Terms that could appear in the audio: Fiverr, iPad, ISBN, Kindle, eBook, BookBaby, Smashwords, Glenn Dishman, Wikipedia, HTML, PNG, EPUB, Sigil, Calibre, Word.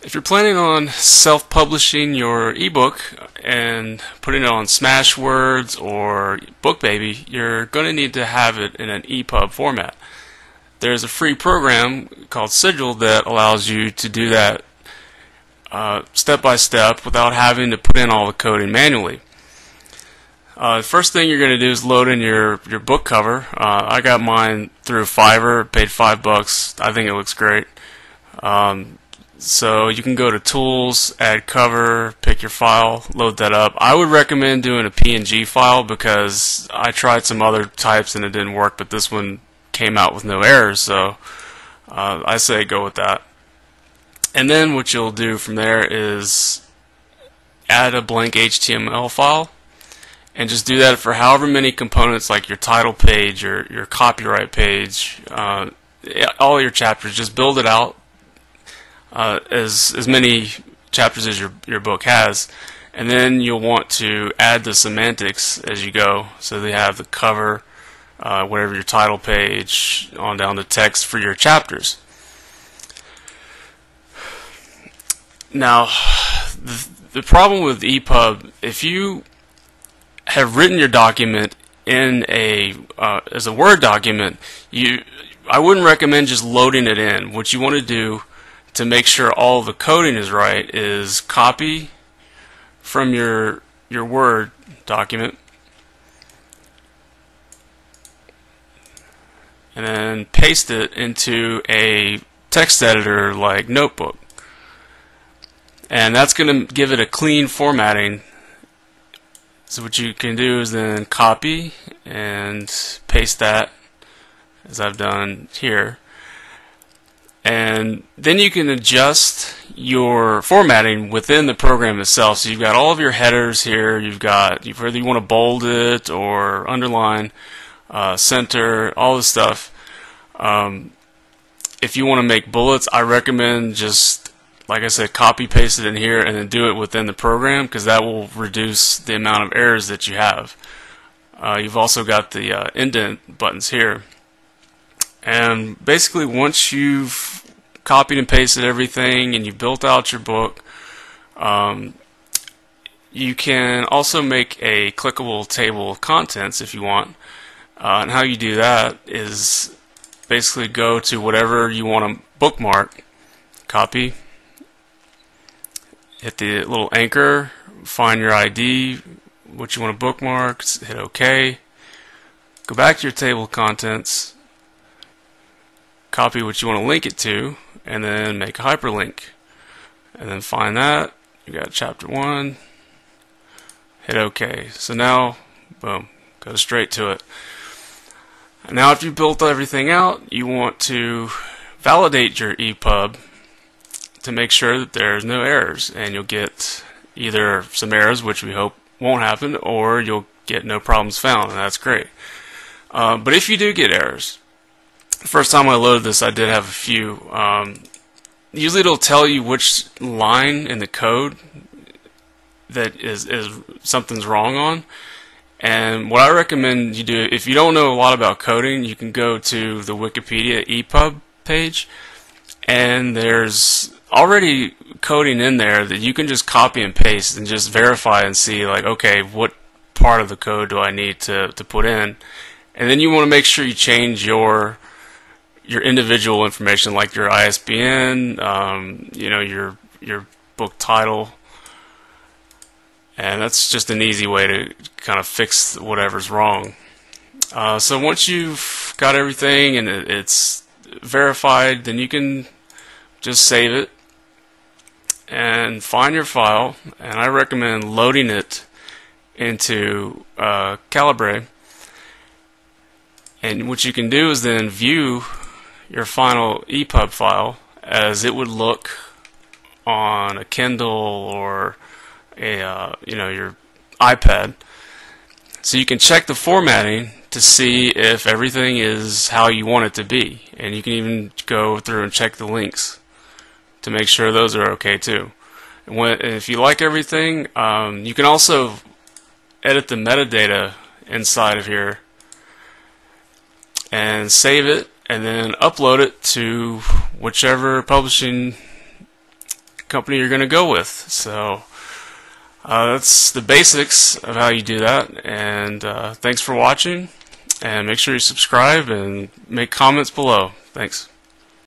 If you're planning on self-publishing your ebook and putting it on Smashwords or BookBaby, you're going to need to have it in an EPUB format. There's a free program called Sigil that allows you to do that step by step without having to put in all the coding manually. The first thing you're going to do is load in your book cover. I got mine through Fiverr, paid $5. I think it looks great. So you can go to Tools, Add Cover, pick your file, load that up. I would recommend doing a PNG file because I tried some other types and it didn't work, but this one came out with no errors, so I say go with that. And then what you'll do from there is add a blank HTML file and just do that for however many components, like your title page, your copyright page, all your chapters. Just build it out as many chapters as your book has, and then you'll want to add the semantics as you go, so they have the cover, whatever your title page, on down to text for your chapters. Now the problem with EPUB, if you have written your document in a as a Word document, I wouldn't recommend just loading it in. What you want to do to make sure all the coding is right is copy from your Word document and then paste it into a text editor like Notebook, and that's going to give it a clean formatting. So what you can do is then copy and paste that, as I've done here, and then you can adjust your formatting within the program itself. So you've got all of your headers here, you've got whether you want to bold it or underline, center, all this stuff. If you want to make bullets, I recommend just, like I said, copy paste it in here and then do it within the program, because that will reduce the amount of errors that you have. You've also got the indent buttons here. And basically, once you've copied and pasted everything and you've built out your book, you can also make a clickable table of contents if you want. And how you do that is basically go to whatever you want to bookmark, copy, hit the little anchor, find your ID, what you want to bookmark, hit OK, go back to your table of contents, copy what you want to link it to, and then make a hyperlink, and then find that. You got chapter 1, hit OK. So now, boom, goes straight to it. And now if you built everything out, you want to validate your EPUB to make sure that there's no errors, and you'll get either some errors, which we hope won't happen, or you'll get no problems found, and that's great. But if you do get errors, the first time I loaded this I did have a few. Usually it'll tell you which line in the code that is something's wrong on. And what I recommend you do, if you don't know a lot about coding, you can go to the Wikipedia EPUB page, and there's already coding in there that you can just copy and paste and just verify and see, like, okay, what part of the code do I need to put in? And then you want to make sure you change your individual information, like your ISBN, you know, your book title, and that's just an easy way to kind of fix whatever's wrong. So once you've got everything and it's verified, then you can just save it and find your file, and I recommend loading it into Calibre. And what you can do is then view your final EPUB file as it would look on a Kindle or a you know, your iPad. So you can check the formatting to see if everything is how you want it to be, and you can even go through and check the links to make sure those are okay too. And if you like everything, you can also edit the metadata inside of here and save it, and then upload it to whichever publishing company you're going to go with. So that's the basics of how you do that, and thanks for watching, and make sure you subscribe and make comments below. Thanks.